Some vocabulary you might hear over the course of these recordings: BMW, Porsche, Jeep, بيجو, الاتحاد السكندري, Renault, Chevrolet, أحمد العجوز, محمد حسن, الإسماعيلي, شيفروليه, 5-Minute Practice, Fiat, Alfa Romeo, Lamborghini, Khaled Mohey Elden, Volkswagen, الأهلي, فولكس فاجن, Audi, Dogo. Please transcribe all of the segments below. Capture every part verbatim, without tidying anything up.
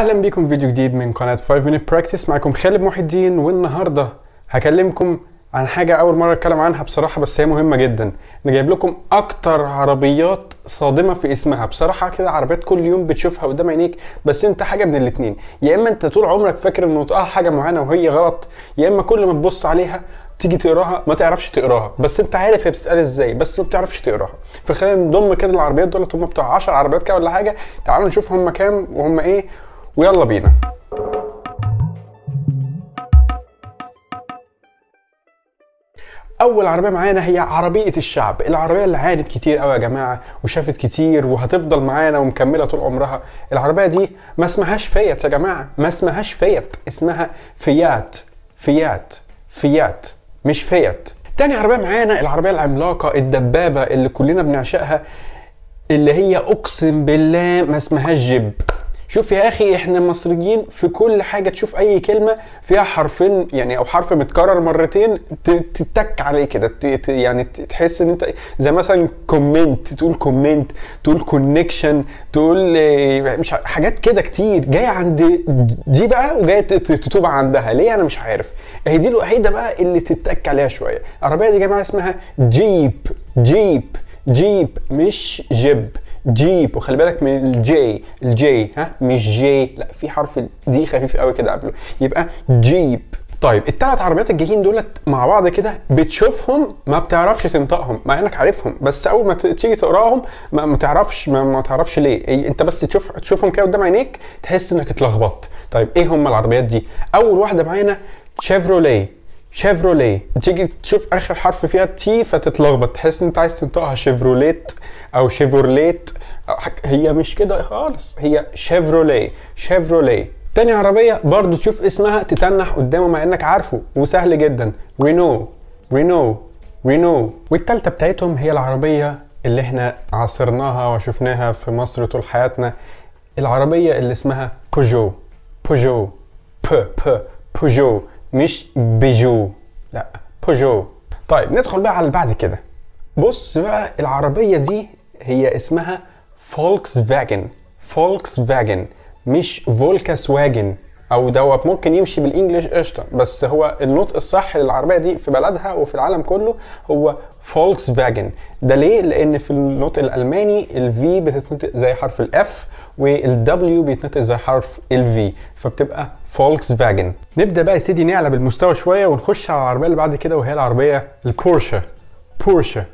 اهلا بكم في فيديو جديد من قناه five minute practice. معكم خالد محي الدين، والنهارده هكلمكم عن حاجه اول مره اتكلم عنها بصراحه، بس هي مهمه جدا. انا جايب لكم اكتر عربيات صادمه في اسمها. بصراحه كده عربيات كل يوم بتشوفها قدام عينيك، بس انت حاجه من الاتنين، يا اما انت طول عمرك فاكر ان نطقها حاجه معينه وهي غلط، يا اما كل ما تبص عليها تيجي تقراها ما تعرفش تقراها، بس انت عارف هي بتتقال ازاي بس ما بتعرفش تقراها. فخلينا نضم كده العربيات دول، هم بتاع عشر عربيات كده ولا حاجه. تعالوا نشوف هم كام وهم ايه، ويلا بينا. اول عربيه معانا هي عربيه الشعب، العربيه اللي عانت كتير قوي يا جماعه وشافت كتير وهتفضل معانا ومكمله طول عمرها. العربيه دي ما اسمهاش فيات يا جماعه، ما اسمهاش فيات، اسمها فيات فيات فيات مش فيات. تاني عربيه معانا العربيه العملاقه الدبابه اللي كلنا بنعشقها، اللي هي اقسم بالله ما اسمهاش جيب. شوف يا اخي، احنا مصريين في كل حاجه تشوف اي كلمه فيها حرفين يعني او حرف متكرر مرتين تتك عليه كده، يعني تحس ان انت زي مثلا كومنت تقول كومنت، تقول كونكشن، تقول مش حاجات كده كتير جايه عند دي بقى وجايه تتوب عندها ليه، انا مش عارف. هي دي الوحيده بقى اللي تتك عليها شويه. العربيه دي يا جماعه اسمها جيب جيب جيب مش جيب جيب، وخلي بالك من الجي، الجي ها مش جي، لا في حرف دي خفيف قوي كده قبله، يبقى جيب. طيب الثلاث عربيات الجايين دولت مع بعض كده بتشوفهم ما بتعرفش تنطقهم، مع انك عارفهم بس اول ما تيجي تقراهم ما, ما تعرفش ما, ما تعرفش ليه، انت بس تشوف تشوفهم كده قدام عينيك تحس انك اتلخبطت. طيب ايه هم العربيات دي؟ اول واحده معانا شيفروليه، شيفروليه تيجي تشوف اخر حرف فيها تي فتتلخبط، تحس ان انت عايز تنطقها شيفروليت او شيفورليت، هي مش كده خالص، هي شيفروليه شيفروليه. تاني عربيه برضو تشوف اسمها تتنح قدامه مع انك عارفه وسهل جدا، رينو رينو رينو. والتالتة بتاعتهم هي العربيه اللي احنا عاصرناها وشفناها في مصر طول حياتنا، العربيه اللي اسمها بوجو بوجو ب ب بوجو مش بيجو، لا بوجو. طيب ندخل بقى على اللي بعد كده. بص بقى العربيه دي هي اسمها فولكس فاجن، فولكس فاجن مش فولكس واجن او دوت، ممكن يمشي بالانجلش قشطه، بس هو النطق الصح للعربيه دي في بلدها وفي العالم كله هو فولكس فاجن. ده ليه؟ لان في النطق الالماني الفي بتتنطق زي حرف الاف والدبليو بيتنطق زي حرف الفي، فبتبقى فولكس فاجن. نبدا بقى يا سيدي نعلى بالمستوى شويه ونخش على العربيه اللي بعد كده، وهي العربيه البورشه بورشه.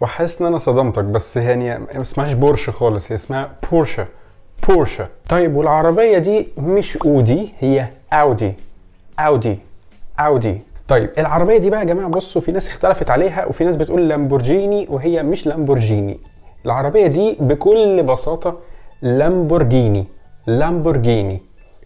وحاسس ان انا صدمتك، بس هي ما اسمهاش بورشه خالص، هي اسمها بورشه بورشه. طيب والعربيه دي مش اودي، هي اودي اودي اودي. طيب العربيه دي بقى يا جماعه بصوا، في ناس اختلفت عليها وفي ناس بتقول لامبورجيني وهي مش لامبورجيني. العربيه دي بكل بساطه لامبورجيني لامبورجيني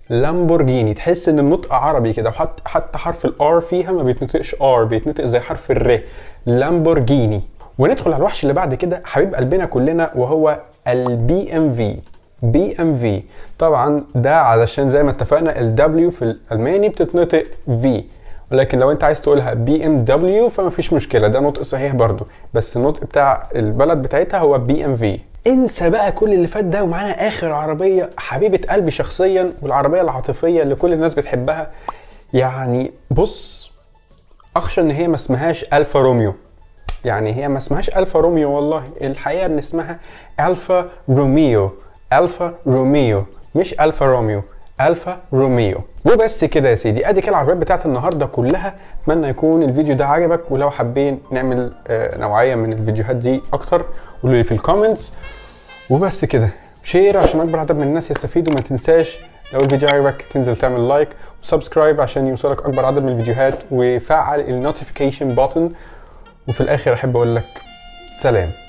لامبورجيني، تحس ان النطق عربي كده، وحتى حتى حرف الار فيها ما بيتنطقش ار، بيتنطق زي حرف الر، لامبورجيني. وندخل على الوحش اللي بعد كده حبيب قلبنا كلنا، وهو البي ام في بي ام في. طبعا ده علشان زي ما اتفقنا الدبليو في الالماني بتتنطق في، ولكن لو انت عايز تقولها بي ام دبليو فما فيش مشكله، ده نطق صحيح برضو، بس النطق بتاع البلد بتاعتها هو بي ام في. انسى بقى كل اللي فات ده، ومعانا اخر عربيه حبيبه قلبي شخصيا، والعربيه العاطفيه اللي كل الناس بتحبها. يعني بص اخشى ان هي ما اسمهاش الفا روميو، يعني هي ما اسمهاش الفا روميو، والله الحقيقه ان اسمها الفا روميو الفا روميو مش الفا روميو، الفا روميو. وبس كده يا سيدي، ادي كده العربيات بتاعت النهارده كلها. اتمنى يكون الفيديو ده عجبك، ولو حابين نعمل نوعيه من الفيديوهات دي اكتر قولوا لي في الكومنتس. وبس كده شير عشان اكبر عدد من الناس يستفيدوا، وما تنساش لو الفيديو عجبك تنزل تعمل لايك وسبسكرايب عشان يوصلك اكبر عدد من الفيديوهات، وفعل النوتيفيكيشن بوتن. وفي الاخر احب اقول لك سلام.